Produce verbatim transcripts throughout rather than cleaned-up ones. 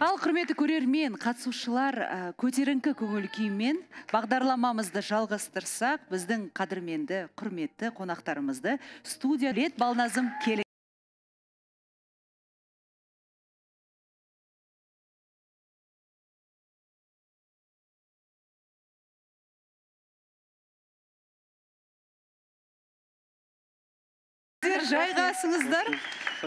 Ал, құрметті көрермен, қатысушылар, көтеріңкі көңіл күймен бағдарламамызды жалғастырсақ, біздің қадірменді, құрметті қонақтарымызды студия Даулет Балназым келе. Жайғасыңыздар,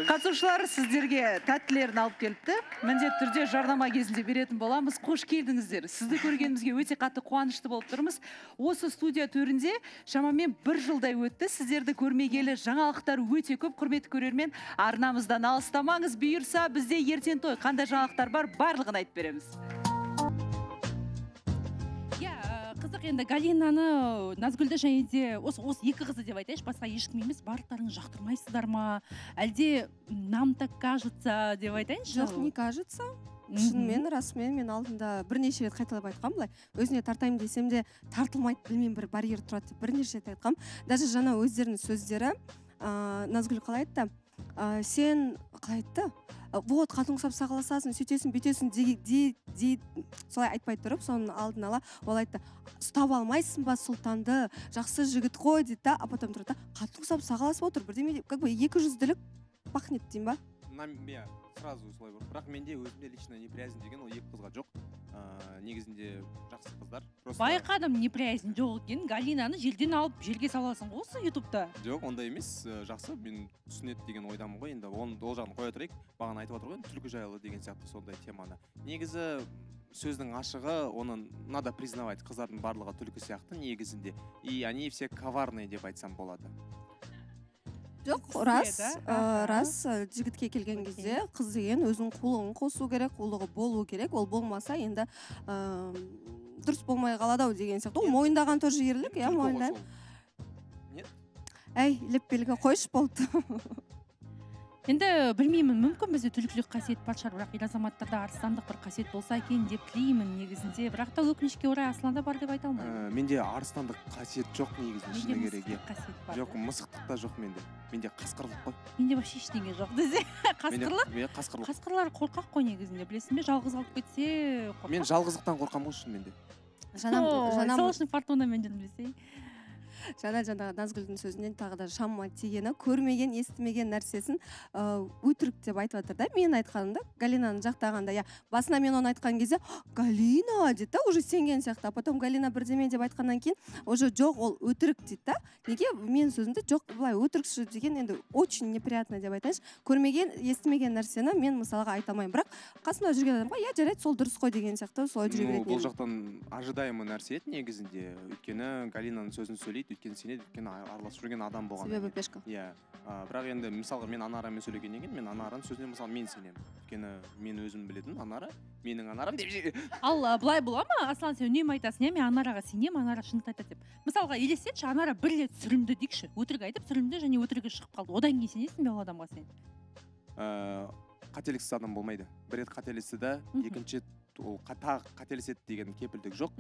қатысушылар сіздерге тәттілерін алып келіпті. Міндетті түрде жарнама кезінде беретін боламыз. Қош келдіңіздер. Сізді көргенімізге өте қатты қуанышты болып тұрмыз. Осы студия төрінде шамамен бір жылдай өтті. Сіздерді көрмегелі жаңалықтар өте көп. Құрметті көрермен, арнамыздан алыстамаңыз. Бұйырса, бізде ертең той. Қандай жаңалықтар бар, барлығын айтып береміз. Енді Галинаны, Назгүлді және де осы екі қызы деп айтайыш, басқа ешкім емес, барлықтарын жақтырмайсыздар ма? Әлде нам так кажется деп айтайыншы? Жоқ, не кажется. Шынымен, расымен, мен алдында бірнеше рет қайталап айтқам былай. Өзіне тартайым десем де тартылмайды, білмеймін, бір барьер тұрады деп бірнеше рет айтқам. Даже жаңа өздерінің сөздері, Назгүл қалай айтты, сен қалай айтты? Вот, қатын құсап сағыласасын, сөйтесін, бетесін, солай айтпай тұрып, соның алдын ала, ол айтты, ұстап алмайсың ба сұлтанды, жақсы жігіт қой, дейді, а потом тұрды, қатын құсап сағыласып отыр, бірдеме, как бы, екі жүзділік пахнет, дейм ба? Мен сразу солай бар, бірақ менде өзімде лично неприязнь деген ол екі қызға жоқ, негізінде жақсы қыздар. Байқадым неприязнь жоқ екен, Галинаны желден алып, желге саласың осы ютубта? Жоқ, онда емес, жақсы, мен түсінет деген ойдамын ғой, енді ол жағын қоя тұрайық, бағана айтып отырған түлкі жайлы деген сияқты сондай теманы. Негізі сөздің ашығы, оны надо признавать, қыздардың барлығы түлкі сияқты негізінде, и они все коварные деп айтсам болады. Жоқ, рас жігітке келген кезде қыз деген өзінің қулығын қосу керек, қулығы болу керек, ол болмаса енді дұрыс болмай қалады деген сияқты. Ол мойындаған тоже ерлік, иә, мойындай. Әй, леппелге қойшы болды. Енді білмеймін, мүмкін бізде түлкілік қасиет бар шығар, бірақ ел азаматтарда арыстандық бір қасиет болса екен деп тілеймін негізінде, бірақ та өкінішке орай Асланда бар деп айта алмаймын. Менде арыстандық қасиет жоқ негізінде, шыны керек. Жоқ, мысықтық та жоқ менде. Менде қасқырлық қой. Менде вообще ештеңе жоқ десе. Қасқырлық? Мен қасқырлық. Қасқырлар қорқақ қой негізінде, білесің бе, жалғыз қалып кетсе, қорқақ. Мен жалғыздықтан қорқам ғой шын менде. Сол үшін фортуна мен дедім десей. Жаңа жаңағы Назгүлдің сөзінен тағы да шамма тигені, көрмеген, естімеген нәрсесін өтірік деп айтып жатыр да. Мен айтқанымда, Галинаны жақтағанда, басына мен оны айтқан кезде, Галина дейді, уже сенген сияқты. Потом Галина бірдеме деп айтқаннан кейін, уже жоқ, ол өтірік дейді. Неге мен сөзімді жоқ, былай өтірікші деген енді очень неприятно деп айтайыншы. Көрмеген, естімеген нәрсені мен мысалға айта алмаймын. Бірақ қасымда жүрген адамға, я жарайды, сол дұрыс қой деген сияқты, солай жүре беретін. Бұл жақтан ожидаемый нәрсе негізінде, өйткені Галинаның сөзін сөйлейді, өткен сенеді, өткен араласып жүрген адам болған. Себебі пешка. Иә. Бірақ енді, мысалға, мен Анарамен сөйлегеннен кейін, мен Анараның сөзіне, мысал, мен сенем. Өйткені мен өзім білетін, Анара, менің Анарам деп. Ал, бұлай бола ма? Аслан, сен үнем айтасың, мен Анараға сенем, Анара шынын айтады деп. Мысалға, елестетші, Анара бір рет сүрімді дейікші, өтірік айтып, сүрімді және өтірігі шығып қалды. Одан кейін сенесің бе ол адамға сен? Қателіксіз адам болмайды. Бір рет қателесті де, екінші ол қатақ қателесет деген кепілдік жоқ.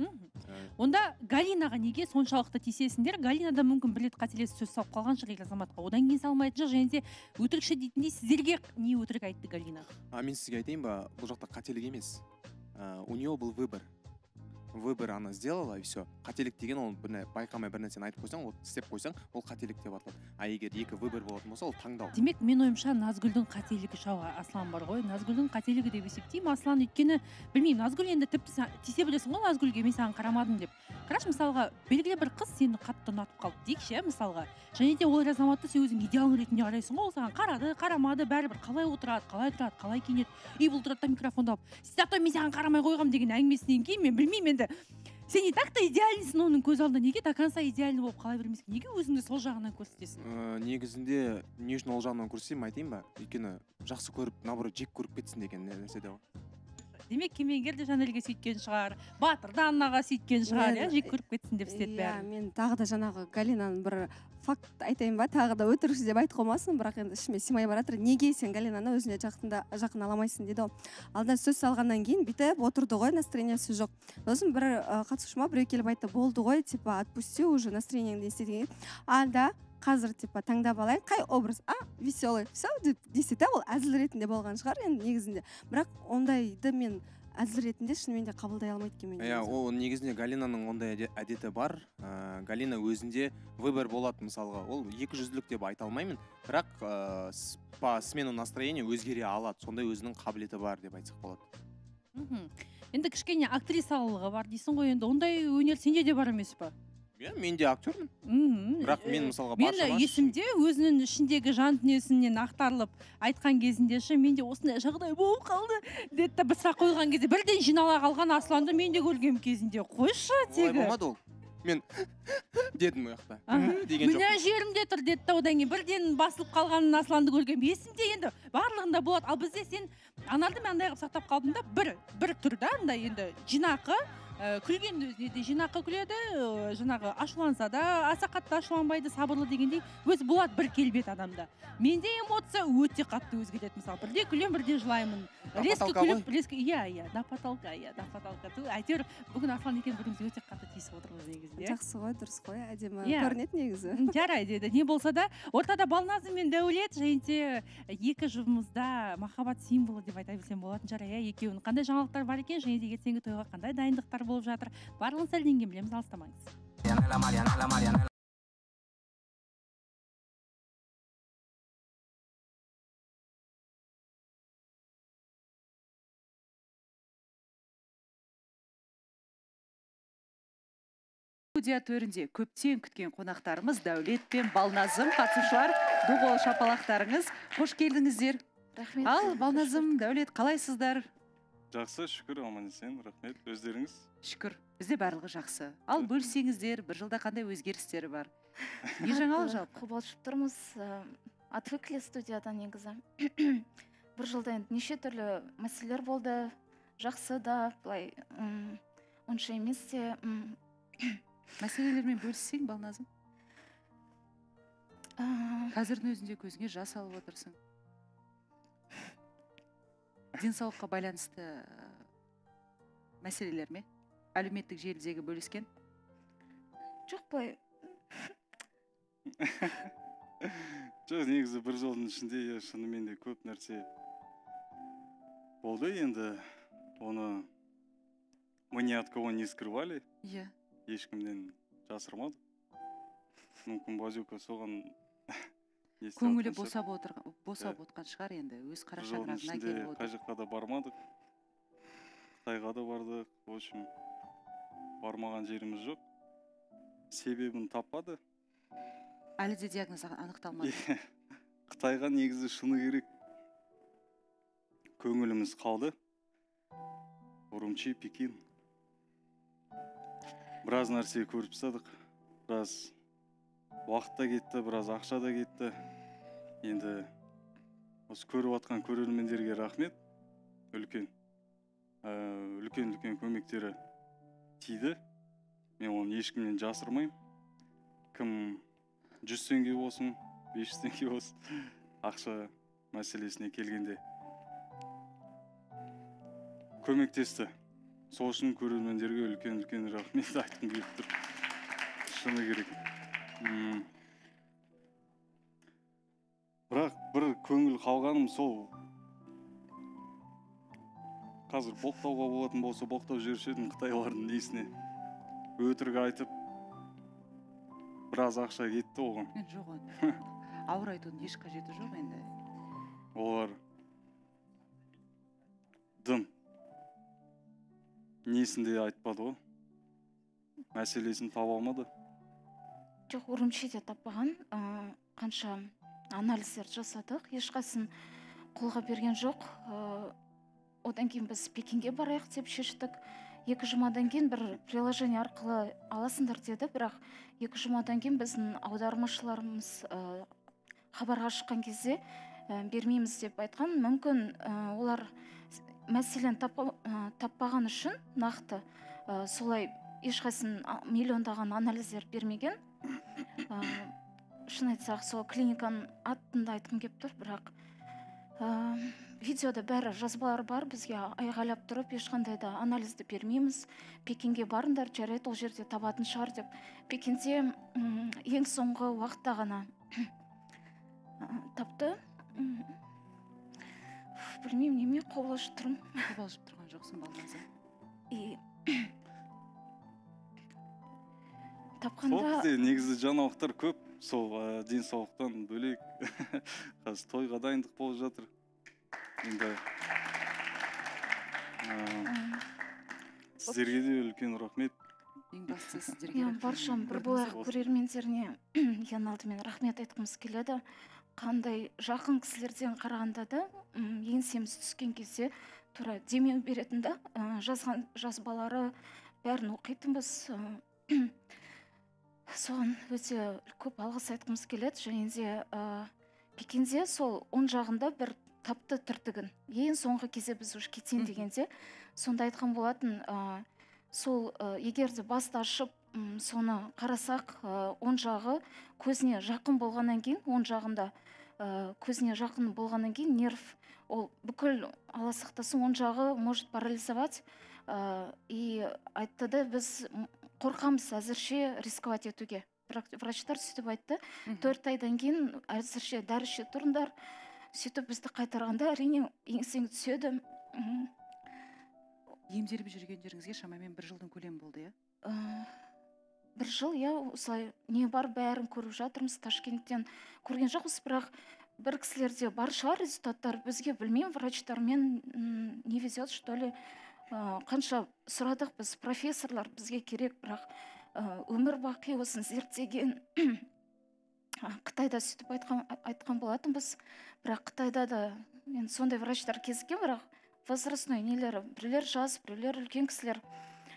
Онда Галинаға неге соншалықты тиісесіңдер? Галинада мүмкін бір рет қателес сөз салып қалған шығар ел азаматқа. Одан кейін салмайды жоқ, және де өтірікші дейтіндей сіздерге не өтірік айтты Галина? А мен сізге айтайын ба, бұл жақта қателік емес. У нее был выбор. Выбор она сделала, и все. Қателік деген ол байқамай бір нәрсені айтып қойсаң, ол істеп қойсаң, ол қателік деп аталады. А егер екі выбор болатын болса, ол таңдау. Демек, мен ойымша Назгүлдің қателігі шауға Аслан бар ғой. Назгүлдің қателігі деп есептеймін. Аслан өйткені, білмеймін, Назгүл енді тіпті тисе білесің ғой, Назгүлге мен саған қарамадым деп. Қараш, мысалға, белгілі бір қыз сені қатты ұнатып қалды дейікші, мысалға. Және де ол азаматты сен өзің идеалың ретінде қарайсың ғой, ол саған қарады, қарамады, бәрібір қалай отырады, қалай тұрады, қалай киінеді, үй бұл тұрады да микрофонды алып. Сізді мен саған қарамай қойғам деген әңгімесінен кейін мен білмеймін, сен не так-то идеальныйсың, оның көз алдында неге до конца идеальный болып қалай бермеске, неге өзіңді сол жағынан көрсетесің? Негізінде не үшін ол жағынан көрсетейін, айтайын ба? Өйткені жақсы көріп, наоборот, жек көріп кетсін деген нәрсе де ол. Демек, кемеңгер де Жанелге сөйткен шығар, Батырда Аннаға сөйткен шығар, жек көріп кетсін деп істеп бәрі. Мен тағы да жаңағы Галинаның бір факт айтайын ба, тағы да өтірікші деп айтып қоймасын, бірақ енді ішіме симай баратыр. Неге сен Галинаны өзіне жақын аламайсың дейді ол. Алдынан сөз салғаннан кейін бүйтіп отырды ғой, настроениясы жоқ. Сосын бір қатысушыма біреу келіп айтты, болды ғой, типа отпусти уже настроениеңді істе деген. Алда қазір типа таңдап алайын, қай образ, а веселый, все деп десе де, ол әзіл ретінде болған шығар енді негізінде. Бірақ ондайды мен әзіл ретінде шынымен де қабылдай алмайды екен. Иә, ол негізінде Галинаның ондай әдеті бар. Галина өзінде выбор болады, мысалға, ол екі жүзділік деп айта алмаймын, бірақ по смену настроения өзгере алады, сондай өзінің қабілеті бар деп айтсақ болады. Енді кішкене актрисалығы бар дейсің ғой, енді ондай өнер сенде де бар емес пе? Мен де актермін, бірақ мен мысалға баршамаш. Мен есімде өзінің ішіндегі жан дүниесінен ақтарылып айтқан кезінде ше, мен де осындай жағдай болып қалды деді, бір сұрақ қойған кезде бірден жинала қалған Асланды мен де көргем кезінде. Қойшы тегі. Олай болмады ол. Мен дедім ұяқта. Мына жерімде тұр деді, одан кейін бірден басылып қалғанын Асланды көргем. Есімде енді барлығында болады. Ал бізде сен анарды мен андай қып сақтап қалдым да, бір бір түрде енді жинақы күлген өзіне де жинақы күледі, жаңағы ашуланса да, аса қатты ашуланбайды, сабырлы дегендей, өзі болады бір келбет адамда. Менде эмоция өте қатты өзгереді, мысалы, бірде күлем, бірде жылаймын. Резкі күліп, резкі, иә, иә, да потолка, иә, да потолка. Әйтеуір, бүгін Аслан екен біріміз өте қатты тиісіп отырмыз негізінде. Жақсы ғой, дұрыс қой, әдемі көрінеді негізі. Жарайды, не болса да, ортада Балназым мен Даулет, және екі жұбымызда махаббат символы деп айта білсем болатын. Жарайды, екеуінің қандай жаңалықтар бар екен, және де ертеңгі тойға қандай дайындықтар болып жатыр. Барлығын сәлденге білеміз, алыстамаңыз. Студия төрінде көптен күткен қонақтарымыз Даулет пен Балназым, қатысушылар, доғол шапалақтарыңыз. Қош келдіңіздер. Рахмет. Ал, Балназым, Даулет, қалайсыздар? Жақсы, шүкір, аман есен, рахмет. Өздеріңіз? Шүкір, бізде барлығы жақсы. Ал бөлсеңіздер, бір жылда қандай өзгерістері бар? Не жаңалық жалпы? Қобалшып тұрмыз, отвыкли студиядан негізі. Бір жылда неше түрлі мәселелер болды, жақсы да, былай, онша емес те. Мәселелермен бөлсең, Балназым? Қазірдің өзінде көзіңе жас алып отырсың. Денсаулыққа байланысты мәселелер ме? Әлеуметтік желідегі бөліскен? Жоқ, бай. Жоқ, негізі бір жылдың ішінде шынымен де көп нәрсе болды енді. Оны мы ни от кого не скрывали. Ешкімден жасырмады. Мүмкін базука соған... көңілі босап отқан шығар енді, өз қарашаңырағына келіп отыр. Қайжыққа да бармадық, Қытайға да бардық, в общем, бармаған жеріміз жоқ. Себебін таппады. Әлі де диагноз анықталмады. Қытайға негізі шыны керек көңіліміз қалды. Урумчи, Пекин. Біраз нәрсе көріп садық, біраз уақытта кетті, біраз ақшада кетті. Енді осы көріп атқан көрермендерге рахмет. Үлкен, үлкен-үлкен көмектері тиді. Мен оны ешкімнен жасырмаймын. Кім жүз теңге болсын, бес жүз теңге болсын, ақша мәселесіне келгенде көмектесті. Сол үшін көрермендерге үлкен-үлкен рахмет айтқым келіп тұр. Шыны керек. Бірақ бір көңіл қалғаным сол. Қазір боқтауға болатын болса, боқтау жүршедің қытайлардың несіне. Өтірік айтып, біраз ақша кетті оған. Жоқ, ауыр айтудың еш қажеті жоқ енді. Олар дым. Несінде айтпады ғой? Мәселесін таба алмады? Жоқ, үрімшеде таппаған. Қанша анализдер жасадық. Ешқасын қолға берген жоқ. Одан кейін біз Пекинге барайық деп шештік. Екі жұмадан кейін бір приложение арқылы аласыңдар деді. Бірақ екі жұмадан кейін біздің аудармашыларымыз хабарға шыққан кезде бермейміз деп айтқан. Мүмкін олар... мәселен таппаған үшін нақты солай ешқайсын миллиондаған анализдер бермеген. Шын айтсақ, сол клиниканың аттында айтқым кеп тұр, бірақ видеода бәрі жазбалар бар, бізге айғайлап тұрып, ешқандай да анализді бермейміз, Пекинге барыңдар, жарайды, ол жерде табатын шығар деп. Пекинде ең соңғы уақытта ғана тапты. Білмеймін, неме қобалжып тұрмын. Қобалжып тұрған жоқсың, Балназым. И тапқанда сол негізі жаңалықтар көп, сол денсаулықтан бөлек. Қазір тойға дайындық болып жатыр. Енді сіздерге де үлкен рахмет. Ең бастысы сіздерге. Баршам бір болайық көрермендеріне ең алдымен рахмет айтқымыз келеді. Қандай жақын кісілерден қарағанда да еңсеміз түскен кезде тура демеу беретін да, жазған жазбалары бәрін оқитынбыз. Соған өте көп алғыс айтқымыз келеді. Және де пекенде сол он жағында бір тапты түртігін. Ең соңғы кезде біз уже кетейін дегенде сонда айтқан болатын, сол егер де басты ашып соны қарасақ, он жағы көзіне жақын болғаннан кейін, он жағында көзіне жақын болғаннан кейін нерв, ол бүкіл аласықтасын, он жағы может парализовать. И айтты да, біз қорқамыз әзірше рисковать етуге. Врачтар сөйтіп айтты, төрт айдан кейін әзірше дәріше тұрындар. Сөйтіп бізді қайтарғанда әрине еңсең түседі. Емделіп жүргендеріңізге шамамен бір жылдың көлемі болды, иә? Бір жыл, иә, осылай не бар бәрін көріп жатырмыз, Ташкенттен көрген жоқпыз, бірақ бір кісілерде бар шығар результаттар, бізге білмеймін, врачтармен не везет, что ли, қанша сұрадық біз, профессорлар бізге керек, бірақ өмір бақи осын зерттеген. Қытайда сөйтіп айтқан болатын біз, бірақ Қытайда да мен сондай врачтар кезіккен, бірақ возрастной нелері, бірлер жас, бірлер үлкен кісілер.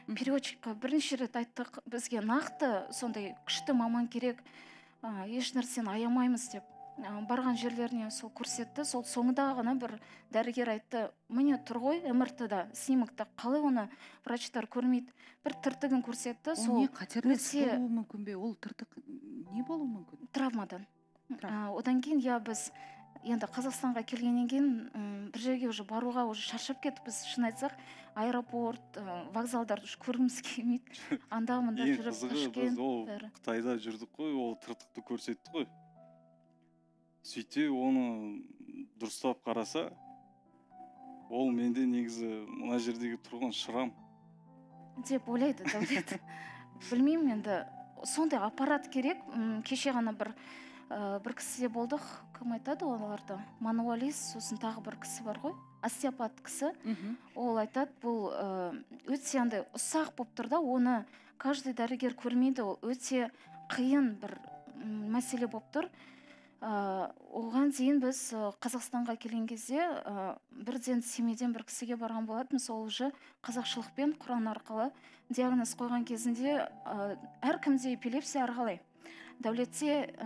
Переводчикқа бірінші рет айттық, бізге нақты сондай күшті маман керек, еш нәрсені аямаймыз деп. Барған жерлеріне сол көрсетті, сол соңында ғана бір дәрігер айтты, міне тұр ғой эм эр тэ-да, снимокта қалай оны врачтар көрмейді, бір тыртығын көрсетті. Ол не қатерлес болуы мүмкін бе? Ол тыртық не болуы мүмкін? Травмадан. Одан кейін я біз енді Қазақстанға келгеннен кейін бір жерге уже баруға уже шаршап кетіп, біз шын айтсақ, аэропорт, вокзалдарды көргіміз келмейді, анда-мында жүріп ішкен. Қытайда жүрдік қой, ол тыртықты көрсетті ғой. Сөйте, оны дұрыстап қараса, ол менде негізі мына жердегі тұрған шырам. Деп ойлайды, Даулет. Білмеймін енді, сондай аппарат керек. Кеше ғана бір кісіде болдық, кім айтады оларды? Мануалист, сосын тағы бір кісі бар ғой, остеопат кісі. Ол айтады, бұл өте андай ұсақ болып тұр да, оны каждый дәрігер көрмейді, ол өте қиын бір мәселе болып тұр. Оған дейін біз Қазақстанға келген кезде бірден семейден бір кісіге барған болатын, сол уже қазақшылықпен Құран арқылы диагноз қойған кезінде әркімде эпилепсия арқалай. Даулетте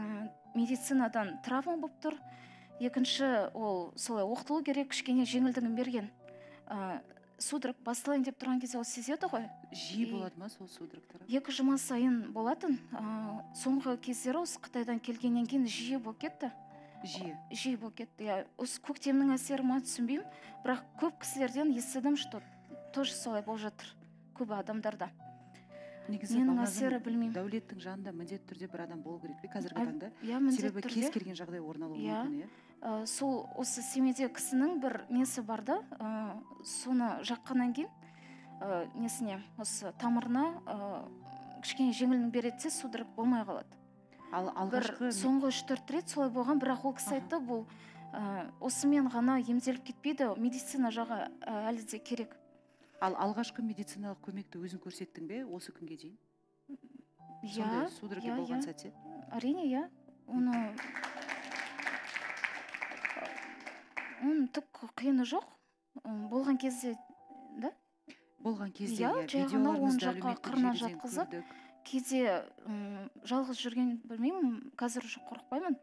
медицинадан травма болып тұр. Екінші, ол солай оқытылу керек, кішкене жеңілдігін берген. Судырық бастылайын деп тұрған кезде ол сезеді ғой. Жиі болады ма сол судырықтары? Екі жұма сайын болатын. Соңғы кездері осы Қытайдан келгеннен кейін жиі болып кетті. Жиі? Жиі болып кетті. Осы көктемнің әсері ма түсінбеймін, бірақ көп кісілерден естідім, что тоже солай болып жатыр көбі адамдарда. Менің әсері білмеймін. Даулеттің жанында міндет түрде бір адам болу керек пе қазіргі таңда? Себебі кез келген жағдай орын алуы мүмкін, иә? Сол осы семейде кісінің бір несі барды, соны жаққаннан кейін несіне, осы тамырына кішкене жеңілін беретсе судырып болмай қалады. Соңғы үш төрт рет солай болған, бірақ ол кісі айтты, бұл осымен ғана емделіп кетпейді, медицина жағы әлі де керек. Ал алғашқы медициналық көмекті өзің көрсеттің бе осы күнге дейін? Сондай судырып болған сәтте? Әрине, иә. Оны оның түк қиыны жоқ. Болған кезде, да? Болған кезде, иә, видеоларымызда әлеуметтік жерден көрдік. Кейде жалғыз жүрген білмеймін, қазір уже қорықпаймын.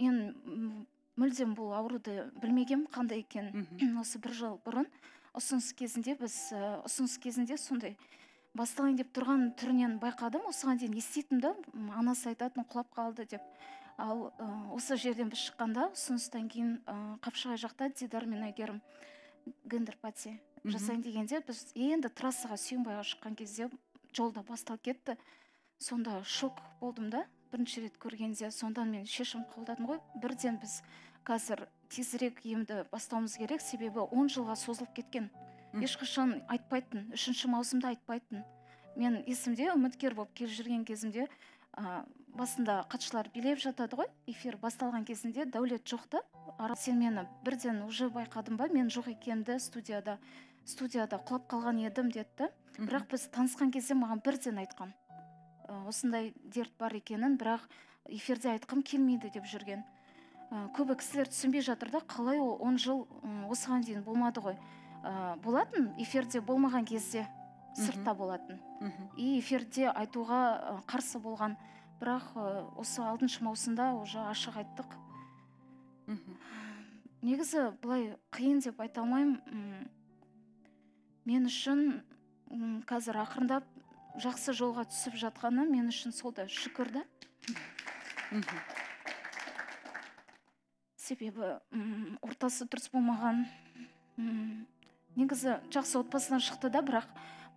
Мен мүлдем бұл ауруды білмегем қандай екен. Осы бір жыл бұрын ұсыныс кезінде біз ұсыныс кезінде сондай басталайын деп тұрған түрінен байқадым. Осыған дейін еститім да, анасы айтатын құлап қалды деп. Ал осы жерден біз шыққанда, ұсыныстан кейін Қапшығай жақта Дидар мен Әйгерім гендерпатия жасайын дегенде, біз енді трассаға Сүйінбайға шыққан кезде жолда басталып кетті. Сонда шок болдым да, бірінші рет көргенде, сондан мен шешім қолдадым ғой, бірден біз қазір тезірек емді бастауымыз керек, себебі он жылға созылып кеткен. Ешқашан айтпайтын, үшінші маусымда айтпайтын. Мен есімде үміткер болып келіп жүрген кезімде, ә, басында қатшылар билеп жатады ғой, эфир басталған кезінде Даулет жоқты. Сен мені бірден уже байқадым ба, мен жоқ екенімді студияда, студияда құлап қалған едім деді. Бірақ біз танысқан кезде маған бірден айтқан, осындай дерт бар екенін, бірақ эфирде айтқым келмейді деп жүрген. Көбі кісілер түсінбей жатыр да, қалай ол он жыл осыған дейін болмады ғой. Болатын, эфирде болмаған кезде сыртта болатын. И эфирде айтуға қарсы болған, бірақ осы алтыншы маусында уже ашық айттық. Негізі бұлай қиын деп айта алмаймын. Мен үшін қазір ақырындап жақсы жолға түсіп жатқаны мен үшін сол да шүкірді. Себебі ортасы дұрыс болмаған. Негізі жақсы отбасынан шықты да, бірақ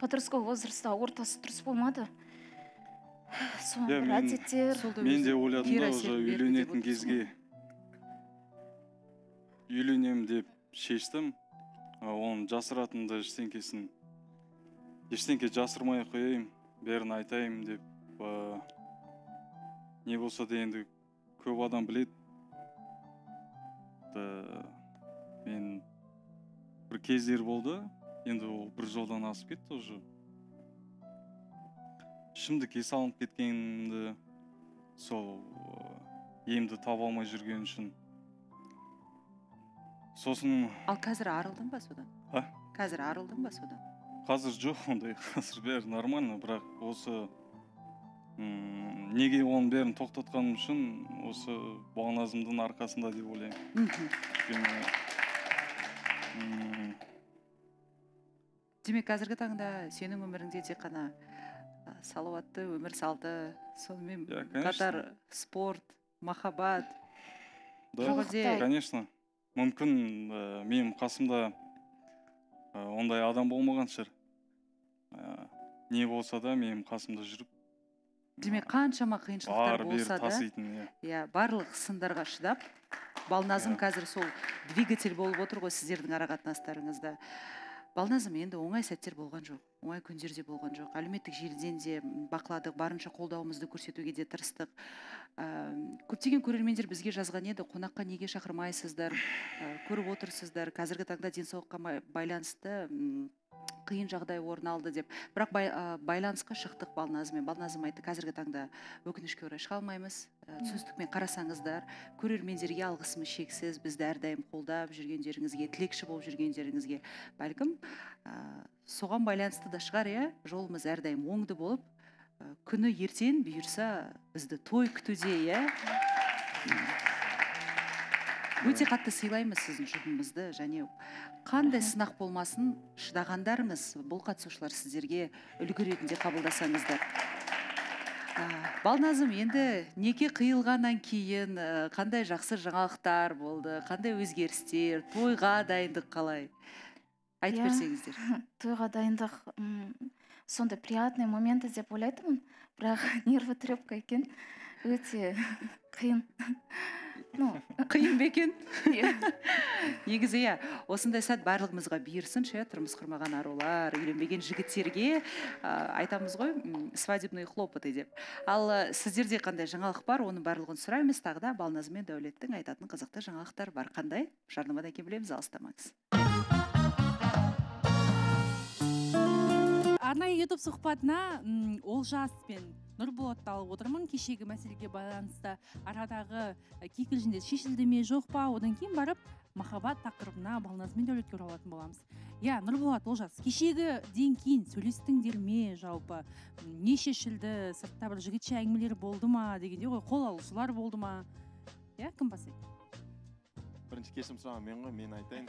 подростковый возрастта ортасы дұрыс болмады. Соңғы әдеттер. Мен де ойладым да, уже үйленетін кезге үйленем деп шештім. Оның жасыратынды ештеңкесін ештеңке жасырмай қояйым, бәрін айтайым деп, ә, не болса да енді көп адам біледі. ә, мен бір кездер болды, енді ол бір жолдан асып кетті уже. Ішімдікке салынып кеткенімді, сол емді таба алмай жүрген үшін. Сосын... Ал қазір арылдың ба содан? А? Қазір арылдың ба содан? Қазір жоқ, ондай қазір бәрі нормально, бірақ осы ұм, неге оның бәрін тоқтатқаным үшін осы Балназымдың арқасында деп ойлаймын. Демек қазіргі таңда сенің өміріңде тек қана салауатты өмір салты, сонымен қатар спорт, махаббат. Да, конечно. Мүмкін ә, менің қасымда ә, ондай адам болмаған шығар. Не болса да менің қасымда жүріп. Демек қаншама қиыншылықтар болса да, барлық сындарға шыдап, Балназым қазір сол двигатель болып отыр ғой сіздердің арақатынастарыңызда. Балназым енді оңай сәттер болған жоқ, оңай күндерде болған жоқ. Әлеуметтік желіден де бақыладық, барынша қолдауымызды көрсетуге де тырыстық. Көптеген көрермендер бізге жазған еді, қонаққа неге шақырмайсыздар, көріп отырсыздар, қазіргі таңда денсаулыққа байланысты қиын жағдай орын алды деп. Бірақ бай, ә, байланысқа шықтық Балназымен. Балназым айтты, қазіргі таңда өкінішке орай шыға алмаймыз. Ә, түсіністікпен қарасаңыздар, көрермендерге алғысымыз шексіз, бізді әрдайым қолдап жүргендеріңізге, тілекші болып жүргендеріңізге. Бәлкім, ә, соған байланысты да шығар, иә, жолымыз әрдайым оңды болып, ә, күні ертең бұйырса бізді той күтуде, иә. Өте қатты сыйлаймыз сіздің жұбыңызды, және қандай сынақ болмасын, шыдағандарыңыз, бұл қатысушылар сіздерге үлгі ретінде қабылдасаңыздар. Балназым, енді неке қиылғаннан кейін қандай жақсы жаңалықтар болды, қандай өзгерістер, тойға дайындық қалай? Айтып берсеңіздер. Тойға дайындық сонда приятный моменты деп ойлайтын, бірақ нервы трепка екен, өте қиын. Қиын бекен. Негізі, иә, осындай сәт барлығымызға бұйырсыншы, тұрмыс құрмаған арулар, үйленбеген жігіттерге айтамыз ғой, свадебные хлопоты деп. Ал сіздерде қандай жаңалық бар, оның барлығын сұраймыз. Тағы да Балназым мен Даулеттің айтатын қызықты жаңалықтар бар. Қандай? Жарнамадан кейін білеміз, алыстамаңыз. Арнайы ютуб сұхбатына Олжас пен Нұрболатты алып отырмын. Кешегі мәселеге байланысты арадағы кикілжіңдер шешілді ме, жоқ па, одан кейін барып махаббат тақырыбына Балназым мен Даулетке оралатын боламыз. Иә, Нұрболат, Олжас, кешегіден кейін сөйлестіңдер ме, жалпы не шешілді, сыртта бір жігітше әңгімелер болды ма дегенде ғой, қол алушылар болды ма? Иә, кім бастайды? Бірінші кешім сұраған мен ғой, мен айтайын.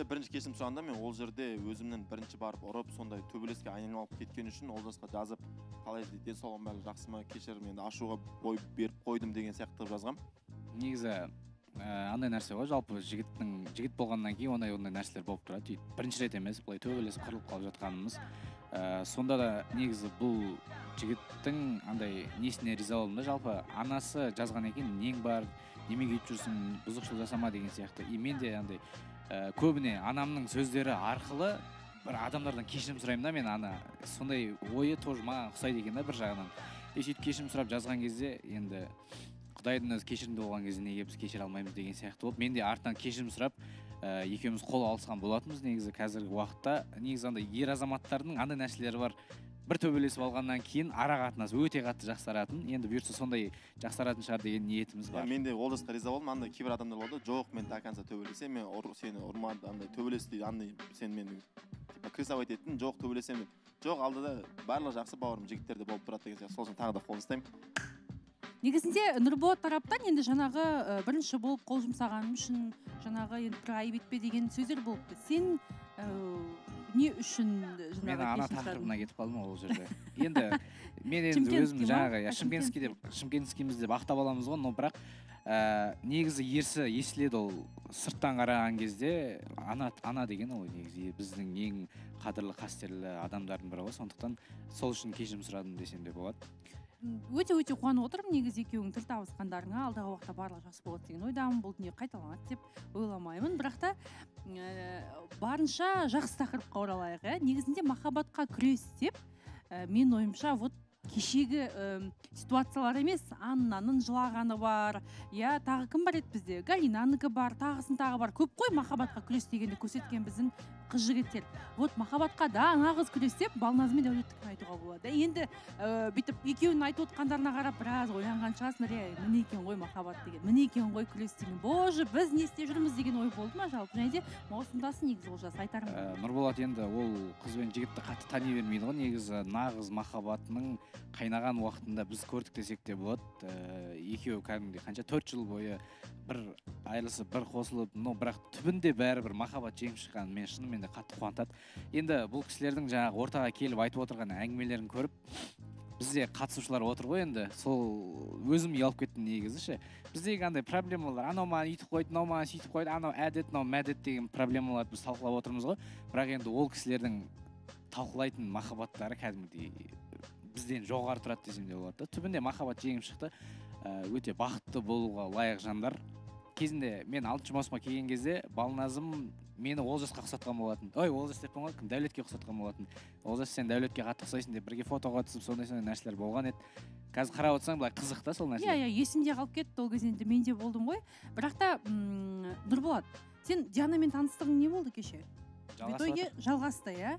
Бірінші кешім сұрағанда мен ол жерде өзімнің бірінші барып ұрып, сондай төбелеске айналып кеткен үшін Олжасқа жазып, қалай дейді, соған бәрі жақсы ма, кешірім, енді ашуға бой беріп қойдым деген сияқты жазғам. Негізі андай нәрсе ғой, жалпы жігіттің жігіт болғаннан кейін ондай ондай нәрселер болып тұрады. Бірінші рет емес, былай төбелесіп қырылып қалып жатқанымыз. Сонда да негізі бұл жігіттің андай несіне риза болдым да, жалпы анасы жазғаннан кейін нең бар, немен кетіп жүрсің, бұзықшылық жасама деген сияқты. И мен де андай көбіне анамның сөздері арқылы бір адамдардан кешірім сұраймын да, мен ана сондай ойы тоже маған ұқсайды екен да бір жағынан. И сөйтіп кешірім сұрап жазған кезде енді Құдайдың өзі кешірімді болған кезде неге біз кешіре алмаймыз деген сияқты болып, мен де артынан кешірім сұрап, екеуміз қол алысқан болатынбыз негізі қазіргі уақытта. Негізі андай ер азаматтардың андай нәрселері бар. Бір төбелесіп алғаннан кейін ара қатынасы өте қатты жақсаратын. Енді бұйыртса сондай жақсаратын шығар деген ниетіміз бар. Мен де олдасқа риза болдым. Андай кейбір адамдар болды, жоқ мен до конца төбелесем, мен сені ұрмады, андай төбелесті, андай сен мені типа крисовать еттің, жоқ төбелесем. Жоқ, алдыда барлығы жақсы бауырым, жігіттерде болып тұрады деген сияқты. Сол үшін тағы да қол ұстаймын. Негізінде Нұрболат тараптан енді жаңағы бірінші болып қол жұмсағаным үшін жаңағы енді бір айып етпе деген сөздер болыпты. Сен не үшін жаңағы ана тақырыбына кетіп қалдым ол жерде. Енді мен енді өзім жаңағы шымкентский деп шымкентскийміз деп ақтап аламыз ғой, но бірақ негізі ерсі естіледі ол сырттан қараған кезде ана ана деген ол негізі біздің ең қадірлі қастерлі адамдардың бірі ғой, сондықтан сол үшін кешірім сұрадым десем де болады. Өте-өте қуанып отырмын негізі екеуің тіл табысқандарыңа, алдағы уақытта барлығы жақсы болады деген ойдамын, бұл дүние қайталанады деп ойламаймын. Бірақ та барынша жақсы тақырыпқа оралайық. Негізінде махаббатқа күрес деп, мен ойымша вот кешегі ситуациялар емес, Аннаның жылағаны бар, я тағы кім бар еді бізде, Галинаныкі бар, тағысын тағы бар. Көп қой махаббатқа күрес дегенді көрсеткен біздің қыз жігіттер. Вот махаббатқа да нағыз күресіп, Балназым мен Даулеттікін айтуға болады. Енді бүйтіп екеуін айтып отқандарына қарап біраз ойланған шығасың, міне екен ғой махаббат деген, міне екен ғой күрес деген. Боже, біз не істеп жүрміз деген ой болды ма жалпы? Және де маусымдасын негізі олжас айтарым. Нұрболат енді ол қыз бен жігітті қатты тани бермейді ғой, негізі нағыз махаббатының қайнаған уақытында біз көрдік десек те болады. Екеуі кәдімгідей қанша төрт жыл бойы бір айырылысып бір қосылып, но бірақ түбінде бәрібір махаббат жеңіп шыққанын мен шынымен қатты қуантады. Енді бұл кісілердің жаңағы ортаға келіп айтып отырған әңгімелерін көріп, бізде қатысушылар отыр ғой енді, сол өзім ұялып кеттім негізі ше. Біздегі андай проблемалар, анау маған үйтіп қойды, мынау маған сөйтіп қойды, анау әдет, мынау мәдет деген проблемаларды біз талқылап отырмыз ғой. Бірақ енді ол кісілердің талқылайтын махаббаттары кәдімгідей бізден жоғары тұрады десем де болады. Түбінде махаббат жеңіп шықты. Өте бақытты болуға лайық жандар. Кезінде мен алтыншы маусымға келген кезде Балназым мені олжасқа ұқсатқан болатын. Ой, олжас деп болған кім? Даулетке ұқсатқан болатын. Олжас, сен Даулетке қатты ұқсайсың деп бірге фотоға түсіп, сондай-сондай нәрселер болған еді. Қазір қарап отырсаң, былай қызық та сол нәрселер. Иә, иә, есімде қалып кетті ол кезінде, мен де болдым ғой. Бірақ та Нұрболат, сен Дианамен таныстығың не болды кеше? Жалғасты, иә.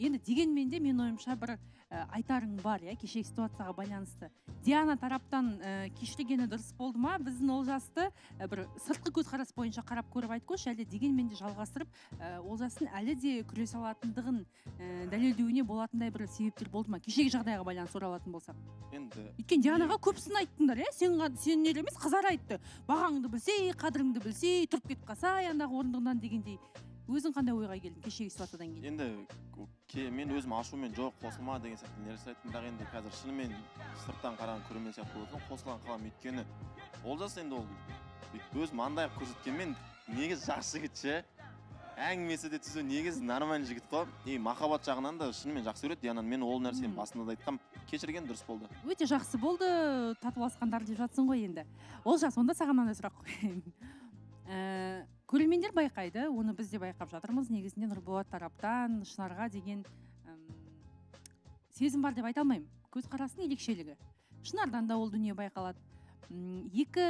Енді дегенмен де мен ойымша бір айтарың бар, кешегі ситуацияға байланысты. Диана тараптан кешіргені дұрыс болды ма? Біздің Олжасты бір сыртқы көз қарас бойынша қарап көріп айт көш, әлде дегенмен де жалғастырып, Олжасын әлі де күрес алатындығын дәлелдеуіне болатындай бір себептер болды ма? Кешегі жағдайға байланысты оралатын болсақ. Өйткені Дианаға көпсін айттыңдар, сен емес қызар айтты. Бағаңды білсей, қадіріңді білсей, тұрып кетіп қасай, андағы орындығынан дегендей. Өзің қандай ойға келдің кешегі ситуациядан кейін? Енді мен өзім ашумен жоқ, қосылма деген сияқты нәрсе айттым, бірақ енді қазір шынымен сырттан қараған көрермен сияқты болдым, қосылған қалам. Өйткені Олжас енді ол өз маңдайып көрсеткенмен негізі жақсы жігіт ше, әңгімесі де түзу, негізі нормальный жігіт қой. И махаббат жағынан да шынымен жақсы көреді Диананы. Мен ол нәрсені басында да айтқам, кешірген дұрыс болды. Өте жақсы болды, татуласқандар деп жатсың ғой енді. Олжас, онда саған мынандай сұрақ қояйын. Көрермендер байқайды, оны біз де байқап жатырмыз. Негізінде Нұрболат тараптан Шынарға деген сезім бар деп айта алмаймын. Көз қарасының ерекшелігі. Шынардан да ол дүние байқалады. Екі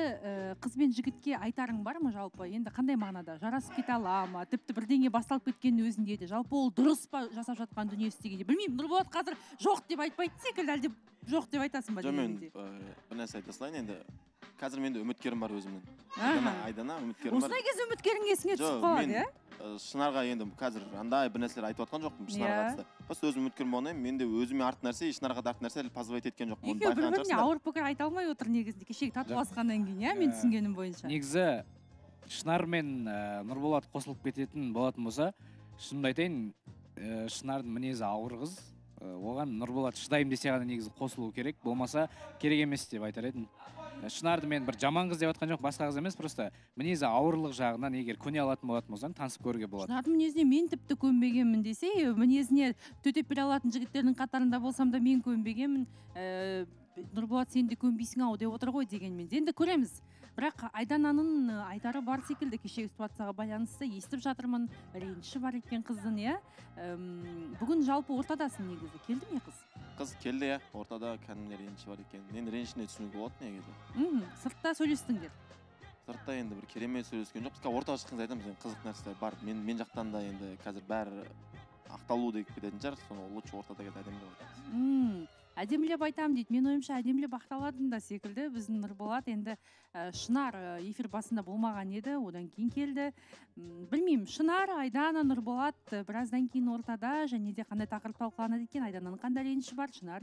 қыз бен жігітке айтарың бар ма жалпы? Енді қандай мағынада? Жарасып кете ала ма? Тіпті бірдеңе басталып кеткеннің өзінде де. Жалпы ол дұрыс па жасап жатқан дүние істегенде? Білмеймін, Нұрболат қазір жоқ деп айтпайды секілді, әлде жоқ деп айтасың ба? Жоқ, қазір менде үміткерім бар өзімнің. Айдана үміткерім бар. Осынай кезі үміткерің есіңе түсіп қалады, ә? Шынарға енді қазір андай бір нәрселер айтып отқан жоқпын Шынарға қатысты. Просто өзім үміткерім болғаннан кейін, менде өзіме арт нәрсе, Шынарға дарт нәрсе позволить еткен жоқпын. Екеуі бір-біріне ауыр пікір айта алмай отыр негізінде, кешегі татуласқаннан кейін, иә, мен түсінгенім бойынша. Негізі Шынар мен Нұрболат қосылып кететін болатын болса, шынымды айтайын, Шынардың мінезі ауыр қыз. Оған Нұрболат шыдаймын десе ғана негізі қосылу керек, болмаса керек емес деп айтар едім. Шынарды мен бір жаман қыз деп атқан жоқ, басқа қыз емес, просто мінезі ауырлық жағынан егер көне алатын болатын болсаң, танысып көруге болады. Шынардың мінезіне мен тіпті көнбегенмін десе, мінезіне төтеп бере алатын жігіттердің қатарында болсам да мен көнбегенмін. Нұрболат, сен де көнбейсің ау деп отыр ғой дегенмен. Енді көреміз. Бірақ Айдананың айтары бар секілді, кешегі ситуацияға байланысты естіп жатырмын, реніші бар еткен қыздың, иә. Бүгін жалпы ортадасың негізі, келді ме қыз? Қыз келді, иә, ортада кәдімгі реніші бар екен. Мен ренішіне түсінуге болады негізі. Сыртта сөйлестіңдер. Сыртта енді бір керемет сөйлескен жоқ. Бізге ортаға шыққаныңыз айтамыз, қызық нәрселер бар. Мен мен жақтан да енді қазір бәрі ақталу деп кететін шығар, соны лучше ортада кетемін. Әдемілеп айтам дейді, мен ойымша әдемілеп ақталадың да секілді. Біздің Нұрболат енді Шынар эфир басында болмаған еді, одан кейін келді. Білмеймін, Шынар, Айдана, Нұрболат біраздан кейін ортада, және де қандай тақырып талқыланады екен, Айдананың қандай реніші бар, Шынар.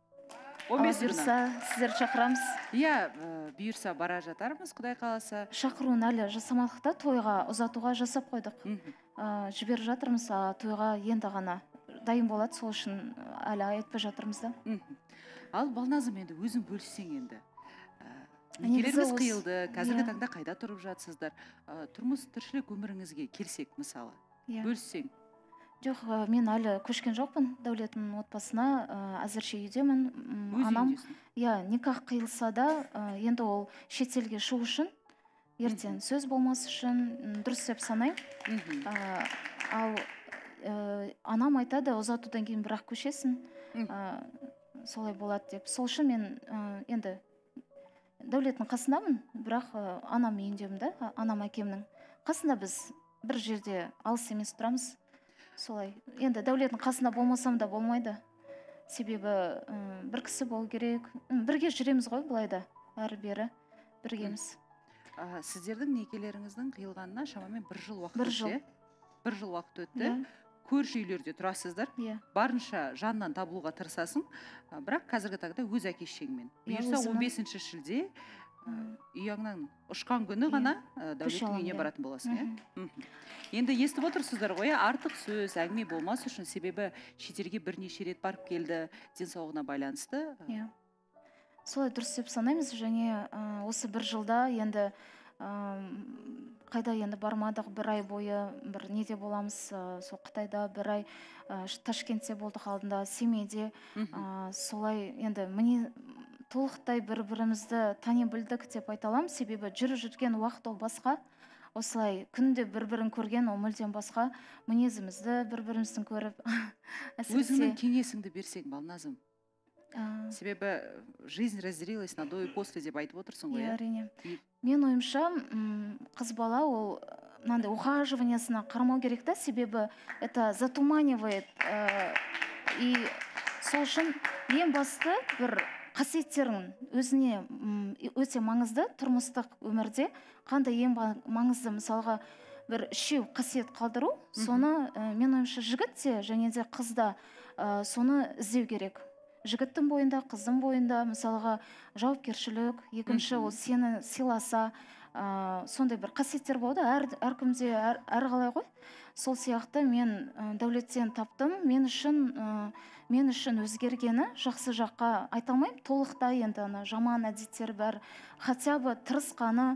Бұйырса, сіздер шақырамыз. Иә, бұйырса бара жатармыз, құдай қаласа. Шақыруын әлі жасамалықта тойға, ұзатуға жасап қойдық. Жібер жатырмыз, тойға енді ғана дайын болады, сол үшін әлі айтпай жатырмыз да. Ал, Балназым, енді өзің бөліссең енді. Некелеріңіз қиылды, қазіргі таңда қайда тұрып жатсыздар. Тұрмыс тіршілік өміріңізге келсек, мысалы, бөліссең. Жоқ, мен әлі көшкен жоқпын, Даулеттің отбасына, әзірше үйдемін. Анам, иә, никах қиылса да, енді ол шетелге шығу үшін, ертең сөз болмас үшін, дұрыс деп санаймын. Ал анам айтады, ұзатудан кейін бірақ көшесін, солай болады деп. Сол үшін мен енді Даулеттің қасындамын, бірақ анам үйіндемін де, анам әкемнің қасында біз бір жерде алыс емес тұрамыз. Солай. Енді Даулеттің қасында болмасам да болмайды. Себебі бір кісі болу керек. Бірге жүреміз ғой бұлайда. Әрі бері біргеміз. Сіздердің некелеріңіздің қиылғанына шамамен бір жыл уақыт өтті. Бір жыл уақыт өтті. Көрші үйлерде тұрасыздар. Барынша жаннан табылуға тырысасың. Бірақ қазіргі таңда өз әке-шешеңмен. Бұйырса он бесінші шілде үйіңнен ұшқан күні ғана Даулеттің үйіне баратын боласың. Енді естіп отырсыздар ғой, артық сөз, әңгіме болмас үшін, себебі шетелге бірнеше рет барып келді, денсаулығына байланысты. Солай дұрыс деп санаймыз, және осы бір жылда енді қайда енді бармадық, бір ай бойы бір неде боламыз, сол Қытайда бір ай, Ташкентте болдық алдында, Семейде, солай енді міне толықтай бір-бірімізді тани білдік деп айталам, себебі жүріп-жүрген уақыт ол басқа, осылай күнде бір-бірін көрген ол мүлден басқа, мінезімізді бір-біріміздің көріп. Өзіңнің кеңесіңді берсең, Балназым. Себебі жизнь разделилась на до и после деп айтып отырсың ғой. Әрине. Мен ойымша, қыз бала ол ухаживаниясына қарамау керек та, себебі это затуманивает. И сол үшін ең басты бір қасиеттерін өзіне өте маңызды, тұрмыстық өмірде қандай ең маңызды, мысалға бір үшеу қасиет қалдыру, соны мен ойымша жігітте және де қызда соны іздеу керек. Жігіттің бойында, қыздың бойында, мысалға жауапкершілік, екінші ол сені сыйласа, сондай бір қасиеттер болды, әркімде әрғалай ғой. Сол сияқты мен Даулеттен таптым, мен үшін мен үшін өзгергені жақсы жаққа айталмайым, толықтай енді жаман әдеттер бар, хотя бы тырысқаны,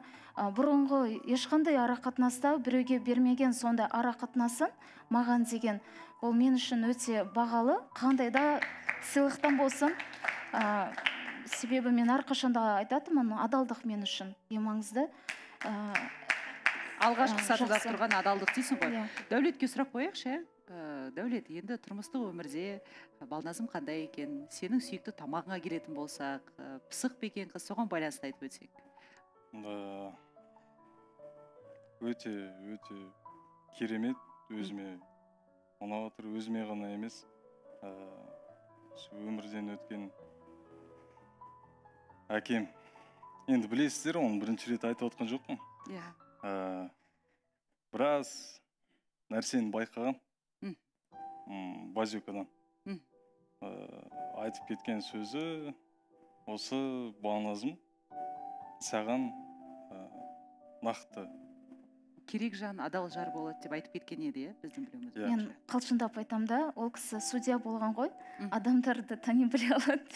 бұрынғы ешқандай арақатынаста біреуге бермеген сонда арақатынасын маған деген, ол мен үшін өте бағалы, қандайда сыйлықтан болсын, себебі мен әрқашанда айтатымын, адалдық мен үшін ең маңызды. Алғашқы сатыда тұрған адалдық дейсің ғой. Даулетке сұрақ қояқшы, Даулет, енді тұрмыстық өмірде Балназым қандай екен, сенің сүйікті тамағыңа келетін болсақ, пысық бекен қыз, соған байланысты айтып өтсек. Өте, өте керемет, өзіме ұнап отыр, өзіме ғана емес, өмірден өткен әкем. Енді білесіздер, оны бірінші рет айтып отқан жоқпын. Иә. Біраз нәрсені байқаған. Базюкадан. Айтып кеткен сөзі осы: Балназым, саған нақты керек жан, адал жар болады деп айтып кеткен еді, біздің білеміз. Мен қалшындап айтам да, ол кісі судья болған ғой, адамдарды тани біле алады.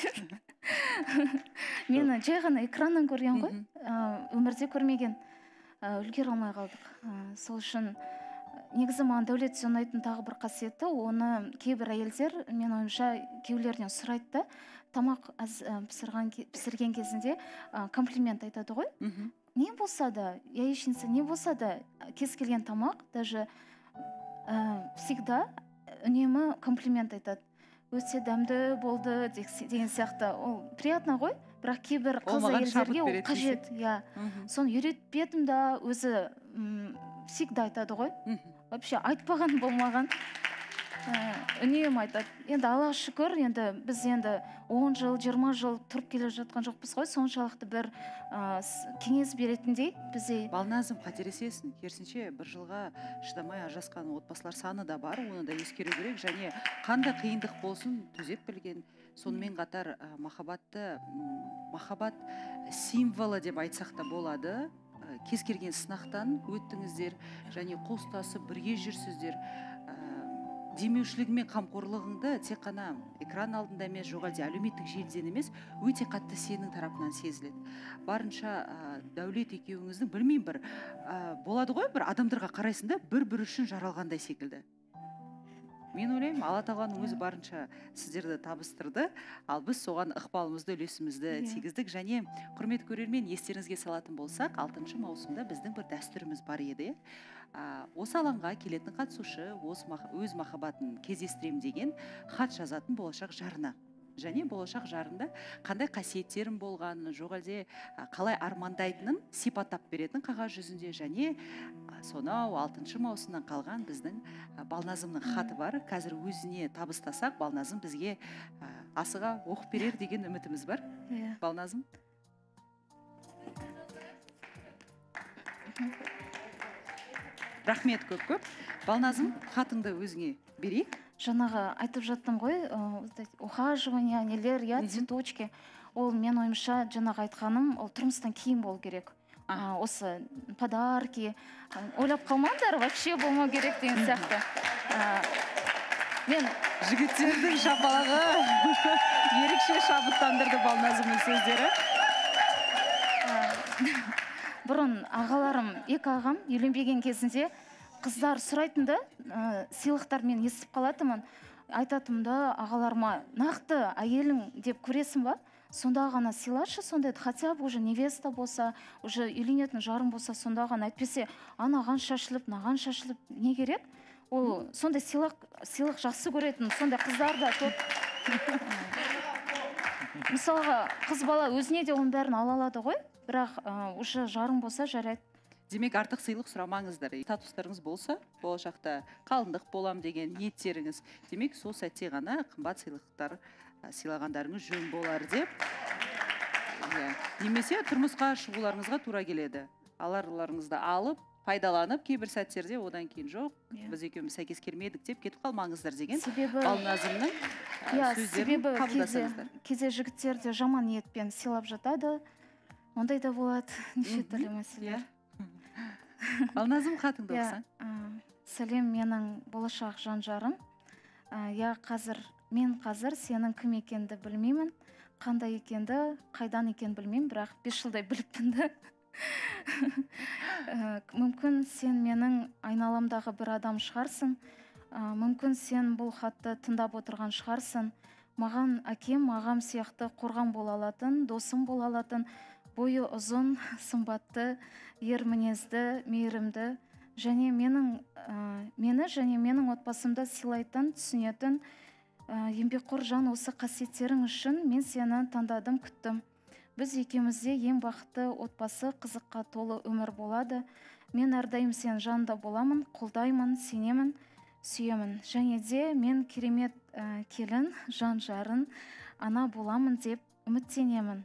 Мен жай ғана экраннан көрген ғой, өмірде көрмеген, үлгер алмай қалдық. Сол үшін негізі маған Даулет ұнайтын тағы бір қасиеті, оны кейбір әйелдер, мен ойымша, күйеулерінен сұрайды, тамақ пісірген кезінде комплимент айтады ғой. Не болса да, яичница не болса да, кез келген тамақ, даже всегда үнемі комплимент айтады. Өте дәмді болды деген сияқты. Ол приятно ғой, бірақ кейбір қыз әйелдерге ол қажет. Соны үйретпедім да, өзі всегда айтады ғой. Вообще айтпаған болмаған, үнемі айтады. Енді Аллаға шүкір, енді біз енді он жыл, жиырма жыл тұрып келе жатқан жоқпыз ғой, соншалықты бір кеңес беретіндей бізде. Балназым, қателесесің, керісінше бір жылға шыдамай ажырасқан отбасылар саны да бар, оны да ескеру керек, және қандай қиындық болсын түзеп білген. Сонымен қатар махаббатты махаббат символы деп айтсақ та болады. Кез келген сынақтан өттіңіздер және қостасып бірге жүрсіздер. Демеушілігімен қамқорлығыңды тек қана экран алдында емес, жоқ әлде әлеуметтік желіден емес, өте қатты сенің тарапынан сезіледі. Барынша Даулет екеуіңіздің, білмеймін, бір болады ғой, бір адамдарға қарайсың да, бір-бір үшін жаралғандай секілді. Мен ойлаймын, Алла тағаланың өзі барынша сіздерді табыстырды, ал біз соған ықпалымызды, үлесімізді тигіздік. Және құрмет көрермен, естеріңізге салатын болсақ, алтыншы маусымда біздің бір дәстүріміз бар еді. Осы алаңға келетін қатысушы өз махаббатын кездестірем деген хат жазатын болашақ жарына. Және болашақ жарында қандай қасиеттерім болғанын, жоқ әлде қалай армандайтынын сипаттап беретін қағаз жүзінде, және сонау алтыншы маусымнан қалған біздің Балназымның хаты бар. Қазір өзіне табыстасақ, Балназым бізге асыға оқып берер деген үмітіміз бар. Балназым. Рахмет көп-көп. Балназым, хатыңды өзіңе берейік. Жаңағы айтып жаттым ғой, ухаживание, нелер, я, цветочки. Ол мен ойымша, жаңағы айтқаным, ол тұрмыстан кейін болу керек. Осы подарки, ойлап қалмаңдар, вообще болмау керек деген сияқты. Мен жігіттердің шапалағы ерекше шабыттандырды Балназымның сөздері. Бұрын ағаларым, екі ағам үйленбеген кезінде қыздар сұрайтында сыйлықтар, мен естіп қалатымын, айтатымда ағаларыма: нақты әйелің деп көресің ба, сонда ғана сыйлашы, сонда хотя бы уже невеста болса, уже үйленетін жарым болса, сонда ғана, әйтпесе анаған шашылып, мынаған шашылып не керек. Ол сондай сыйлық сыйлық жақсы көретін, сонда қыздар да көп. Мысалға, қыз бала өзіне де оның бәрін ала алады ғой, бірақ уже жарым болса жарайды. Демек, артық сыйлық сұрамаңыздар. Статустарыңыз болса, болашақта қалындық болам деген ниеттеріңіз. Демек, сол сәтте ғана қымбат сыйлықтар сыйлағандарыңыз жөн болар деп. Немесе тұрмысқа шығуларыңызға тура келеді. Аларларыңызды алып, пайдаланып, кейбір сәттерде одан кейін жоқ, біз екеуміз сәйкес келмедік деп кетіп қалмаңыздар деген Балназымның сөздерін қабылдасаңыздар. Кейде жігіттер де жаман ниетпен сыйлап жатады. Ондай да болады, неше түрлі мәселелер. Балназым, хатыңды оқысаң. Сәлем, менің болашақ жан-жарым. Мен қазір сенің кім екенді білмеймін, қандай екенді, қайдан екен білмеймін, бірақ бес жылдай біліппінді. Мүмкін сен менің айналамдағы бір адам шығарсың, мүмкін сен бұл хатты тыңдап отырған шығарсың. Маған әкем, ағам сияқты қорған бола алатын, досым бола алатын, бойы ұзын, сымбатты, ер мінезді, мейірімді, және мені және менің отбасымда сыйлайтын, түсінетін, еңбекқор жан. Осы қасиеттерің үшін мен сені таңдадым, күттім. Біз екеумізде ең бақытты отбасы, қызыққа толы өмір болады. Мен әрдайым сен жанында боламын, қолдаймын, сенемін, сүйемін. Және де мен керемет ә, келін, жан жарын, ана боламын деп үміттенемін.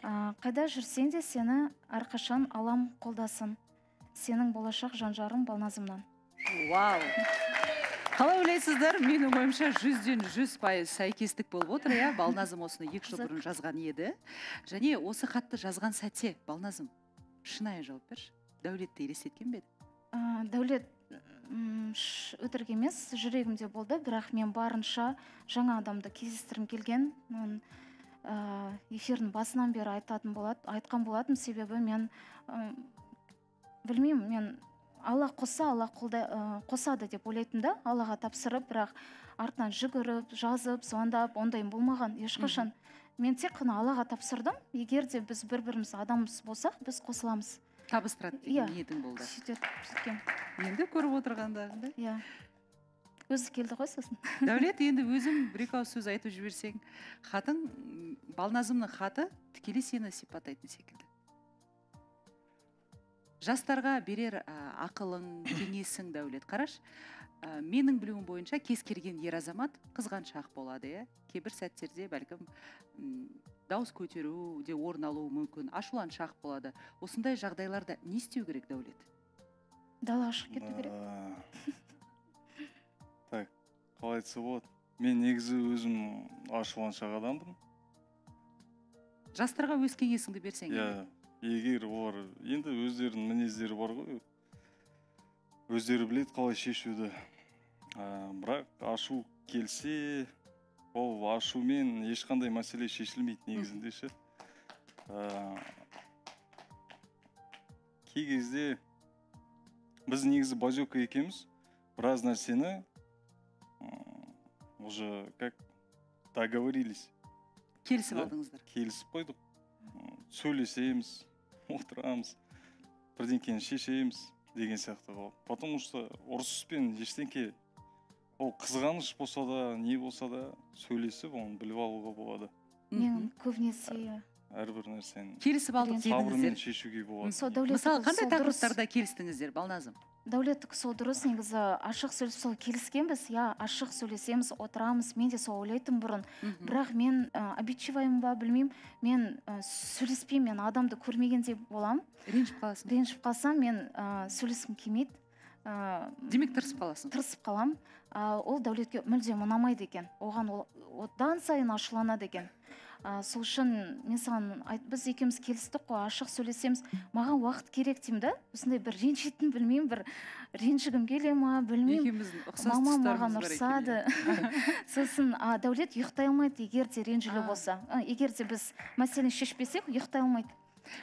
Ә, қайда жүрсен де сені әрқашан алам қолдасын. Сенің болашақ жан жарың Балназымнан. Вау! Қалай ойлайсыздар, менің ойымша жүзден жүз пайыз сәйкестік болып отыр, иә? Балназым осыны екі жыл бұрын жазған еді. Және осы хатты жазған сәтте Балназым шынайы жауап берші. Даулетті елестеткен бе еді? Даулет өтірік емес, жүрегімде болды, бірақ мен барынша жаңа адамды кездестірім келген. Эфирдің басынан бері айтатын болады, айтқан болатын, себебі мен білмеймін, мен Алла қоса, Алла қосады деп ойлайтын да, Аллаға тапсырып, бірақ артынан жүгіріп, жазып, звондап, ондайым болмаған ешқашан. Мен тек қана Аллаға тапсырдым. Егер де біз бір-біріміз адамымыз болсақ, біз қосыламыз. Табыстырады деген ниетің болды. Енді көріп отырғандарыңды. Иә. Өзі келді ғой сосын. Даулет, енді өзім бір екі сөз айтып жіберсең, хатың, Балназымның хаты тікелей сені сипаттайтын секілді. Жастарға берер ақылың, кеңесің, Даулет. Қараш, менің білуім бойынша кез келген ер азамат қызғаншақ болады. Кейбір сәттерде бәлкім дауыс көтеру де орын алуы мүмкін, ашуланшақ болады. Осындай жағдайларда не істеу керек, Даулет? Далаға шығып кету керек. Так, қалай айтса болады. Мен негізі өзім ашуланшақ адамбын. Жастарға өз кеңесіңді берсең. Егер олар енді өздерінің мінездері бар ғой, өздері біледі қалай шешуді. Бірақ ашу келсе, ол ашумен ешқандай мәселе шешілмейді негізінде ше. Кей кезде біз негізі базёка екеуміз біраз нәрсені уже как договорились. Келісіп алдыңыздар. Келісіп қойдық. Сөйлесеміз, отырамыз, бірдеңкені шешеміз деген сияқты ғой. Потому что ұрсыспен ештеңке, ол қызғаныш болса да, не болса да сөйлесіп, оны біліп алуға болады. Мен көбінесе әрбір нәрсені келісіп алдық дедіңіздер. Сабырмен шешуге болады. Мысалы, қандай тақырыптарда келістіңіздер, Балназым? Даулеттік сол дұрыс, негізі ашық сөйлесіп сол келіскенбіз, я ашық сөйлесеміз, отырамыз, мен де сол ойлайтын бұрын. Бірақ мен обидчиваймын ба, білмеймін, мен сөйлеспеймін, мен адамды көрмегендей боламын. Ренжіп қаласың. Ренжіп қалсам, мен сөйлескім келмейді. Демек тырысып қаласың. Тырысып қалам. Ол Даулетке мүлдем ұнамайды екен. Оған одан сайын ашуланады екен. Сол үшін мен саған, біз екеуміз келістік қой, ашық сөйлесеміз, маған уақыт керек деймін да, осындай бір ренжитін білмеймін, бір ренжігім келе ма, білмеймін, мама маған ұрсады. Сосын Даулет ұйықтай алмайды, егер де ренжілі болса, егер де біз мәселені шешпесек, ұйықтай алмайды.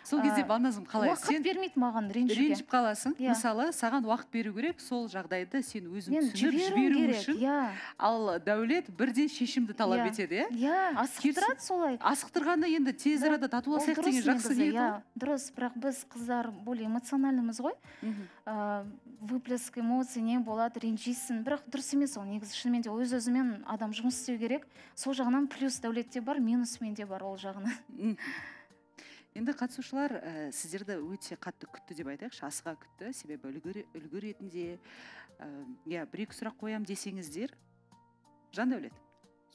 Сол кезде Балназым қалай? Уақыт бермейді маған ренжіге. Ренжіп қаласың. Мысалы, саған уақыт беру керек, сол жағдайды сен өзің түсініп жіберу үшін. Ал Даулет бірден шешімді талап етеді, иә? Иә, асықтырады солай. Асықтырғанда енді тез арада татуласақ деген жақсы ниет ол. Дұрыс, бірақ біз қыздар более эмоциональнымыз ғой. Выплеск эмоций не болады, ренжисің. Бірақ дұрыс емес ол негізі, шынымен де өз-өзімен адам жұмыс істеу керек. Сол жағынан плюс Даулетте бар, минус менде бар ол жағынан. Енді қатысушылар сіздерді өте қатты күтті деп айтайықшы, асыға күтті, себебі үлгі ретінде, бір-екі сұрақ қоям десеңіздер. Жан, Даулет.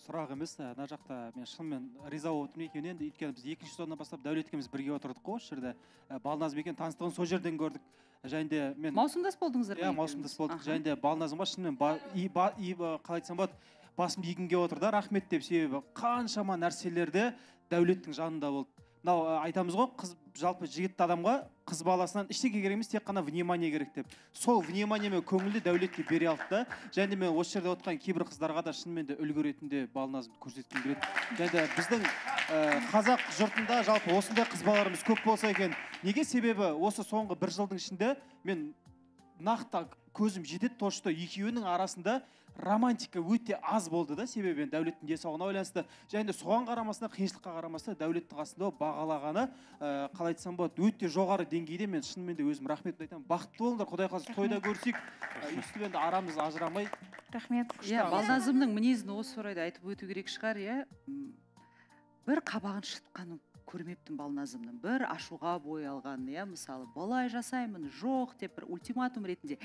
Сұрақ емес, мына жақта мен шынымен риза болдым екеуінен, өйткені біз екінші сезоннан бастап Даулеткеміз бірге отырдық қой, осы жерде Балназым екен таныстығын сол жерден көрдік. Және мен маусымдас болдыңыздар. Иә, маусымдас болдық. Және Балназымға шынымен қалай айтсам болады, басымды егінге отырды, рахмет деп, себебі қаншама нәрселерде Даулеттің жанында болды. Мынау айтамыз ғой, қыз жалпы жігітті адамға қыз баласынан іштеке керек емес, тек қана внимание керек деп. Сол вниманиемен көңілді Даулетке бере алды да. Және мен осы жерде отырған кейбір қыздарға да шынымен де үлгі ретінде Балназымды көрсеткім келеді. Және біздің қазақ жұртында жалпы осындай қыз балаларымыз көп болса екен. Неге? Себебі осы соңғы бір жылдың ішінде мен нақты көзім жетеді то, что екеуінің арасында романтика өте аз болды да, себебі Даулеттің денсаулығына байланысты. Және соған қарамасына, қиыншылыққа қарамасына Даулеттің қасында бағалағаны, қалай айтсам болады, өте жоғары деңгейде. Мен шынымен де өзім рахметімді айтамын. Бақытты болыңдар, Құдай қаласа тойда көрсек, үстіп енді арамыз ажырамай. Рахмет. Балназымның мінезін осы орайда айтып өту керек шығар, иә. Бір қабағын шытқаным көрмептің Балназымның бір ашуға бой алған, е, мысалы, болай жасаймын, жоқ деп бір ультиматум ретінде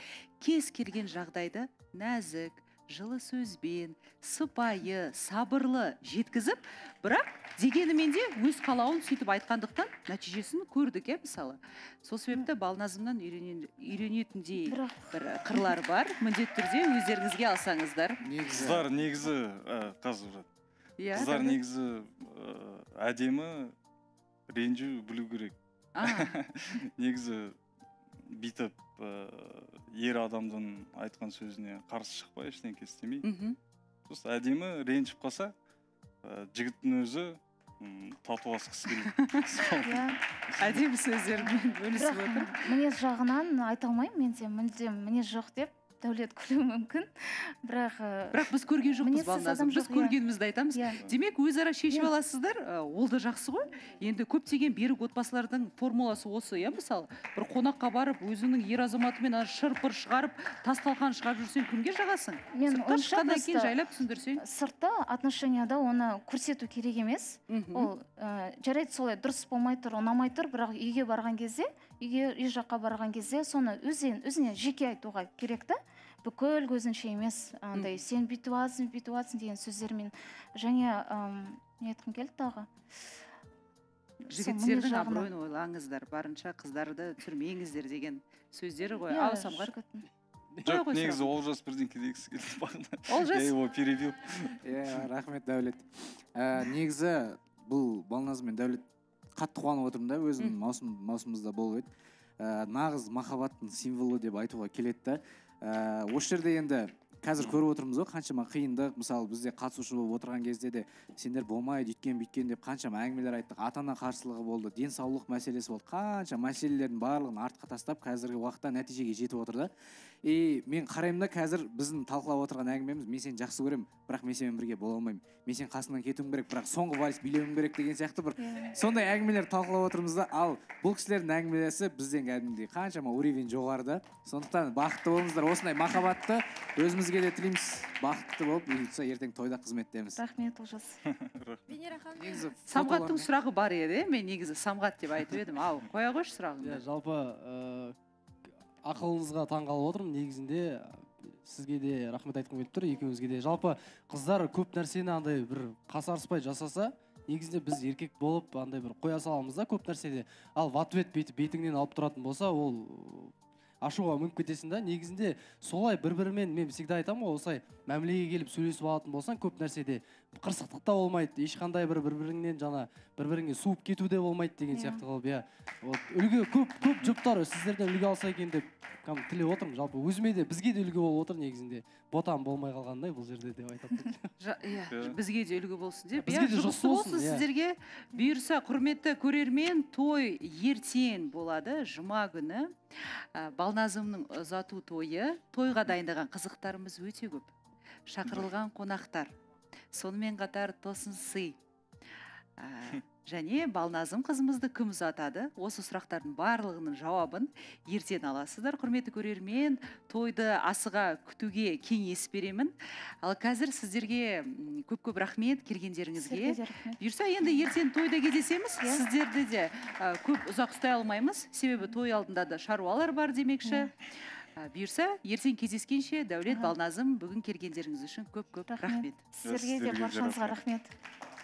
кез келген жағдайды нәзік, жылы сөзбен, сыпайы, сабырлы жеткізіп, бірақ дегенімен де өз қалауын сөйтіп айтқандықтан нәтижесін көрдік, е, мысалы. Сол себепті Балназымнан үйренетіндей бір қырлар бар. Міндетті түрде өздеріңізге алсаңыздар. Қыздар негізі қазір. Қыздар негізі әдемі ренжу білу керек. Негізі бүйтіп ер адамдың айтқан сөзіне қарсы шықпай, ештеңке істемей. Сосын әдемі ренжіп қалса, жігіттің өзі татуасқысы келеді. Әдемі сөздермен бөлісіп отыр. Мінез жағынан айта алмаймын, мен де мүлдем мінез жоқ деп Даулет көруі мүмкін. Бірақ біз көрген жоқпыз, Балназым. Біз көргенімізді айтамыз. Демек, өзара шешіп аласыздар, ол да жақсы ғой. Енді көптеген берік отбасылардың формуласы осы, е, мысалы, бір қонаққа барып, өзінің ер азаматымен шырпыр шығарып, тас-талқан шығарып жүрсең, кімге жағасың? Сыртта шыққаннан кейін жайлап түсіндірсең. Сыртта отношенияда оны көрсету керек емес. Ол жарайды солай, дұрыс болмай тұр, ұнамай тұр, бірақ үйге барған кезде, үй жаққа барған кезде, соны өзіне жеке айтуға керек та, бүкіл көзінше емес, андай сен бүйтуасың, бүйтуасың деген сөздермен. Және не айтқым келді тағы? Жігіттердің абыройын ойлаңыздар, барынша қыздарды түрмеңіздер деген сөздері ғой. Ау, Самғар. Жоқ, негізі Олжас бірден кедегісі келді бағына. Олжас? Я его перебил. Рахмет, Даулет. Негізі бұл Балназым мен Даулет қатты қуанып отырмын да, өзім маусымымызда болып еді. Нағыз махаббаттың символы деп айтуға келетті. Осы жерде енді қазір көріп отырмыз ғой, қаншама қиындық, мысалы бізде қатысушы болып отырған кезде де сендер болмайды, үйткен бүйткен деп қаншама әңгімелер айттық, ата-ана қарсылығы болды, денсаулық мәселесі болды, қанша мәселелердің барлығын артқа тастап қазіргі уақытта нәтижеге жетіп отыр да. И мен қараймын да, қазір біздің талқылап отырған әңгімеміз, мен сені жақсы көремін, бірақ мен сенімен бірге бола алмаймын, мен сенің қасыңнан кетуім керек, бірақ соңғы вальс билеуім керек деген сияқты бір сондай әңгімелер талқылап отырмыз да. Ал бұл кісілердің әңгімелесі бізден кәдімгідей қаншама уровень жоғарыда. Сондықтан бақытты болыңыздар, осындай махаббатты өзімізге де тілейміз, бақытты болып үйретсе ертең тойда қызметтеміз. Рахмет, Олжас. Самғаттың сұрағы бар еді, мен негізі Самғат деп айтып едім. Ал қоя қойшы сұрағыңды. Жалпы ақылыңызға таңғалып отырмын, негізінде сізге де рахмет айтқым келіп тұр, екеуіңізге де. Жалпы қыздар көп нәрсені андай бір қасарыспай жасаса, негізінде біз еркек болып андай бір қоя саламыз да көп нәрседе. Ал в ответ бетіңнен алып тұратын болса, ол ашуға мүмкін кетесің да. Негізінде солай бір-бірімен, мен всегда айтамын, осылай мәмілеге келіп сөйлесіп алатын болсаң, көп нәрседе қырсықтық та болмайды, ешқандай бір бір-біріңнен жана бір-біріңе суып кету де болмайды деген сияқты қылып, иә. Үлгі көп-көп жұптар сіздерден үлгі алса екен деп тілеп отырмын. Жалпы өзіме де бізге де үлгі болып отыр, негізінде ботам болмай қалғандай бұл жерде деп айтамын. Бізге де үлгі болсын деп. Бізге де жұғысы болсын сіздерге. Бұйырса, құрметті көрермен, той ертең болады, жұма күні. Балназымның ұзату тойы, тойға дайындаған қызықтарымыз өте көп. Шақырылған қонақтар, сонымен қатар тосын сый. Және Балназым қызымызды кім ұзатады? Осы сұрақтардың барлығының жауабын ертең аласыздар. Құрметті көрермен, тойды асыға күтуге кеңес беремін. Ал қазір сіздерге көп-көп рахмет келгендеріңізге. Бұйырса, енді ертең тойда кездесеміз, сіздерді де көп ұзақ ұстай алмаймыз. Себебі той алдында да шаруалар бар демекші. Бұйырса, ертең кездескенше, Даулет, Балназым, бүгін келгендеріңіз үшін көп-көп рахмет. Сіздерге де баршаңызға рахмет.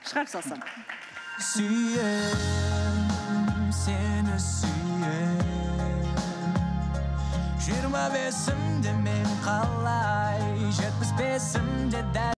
Шығарып салсам. Сүйем, сені сүйем. Жиырма бесімде мен қалай, жетпіс бесімде дәл.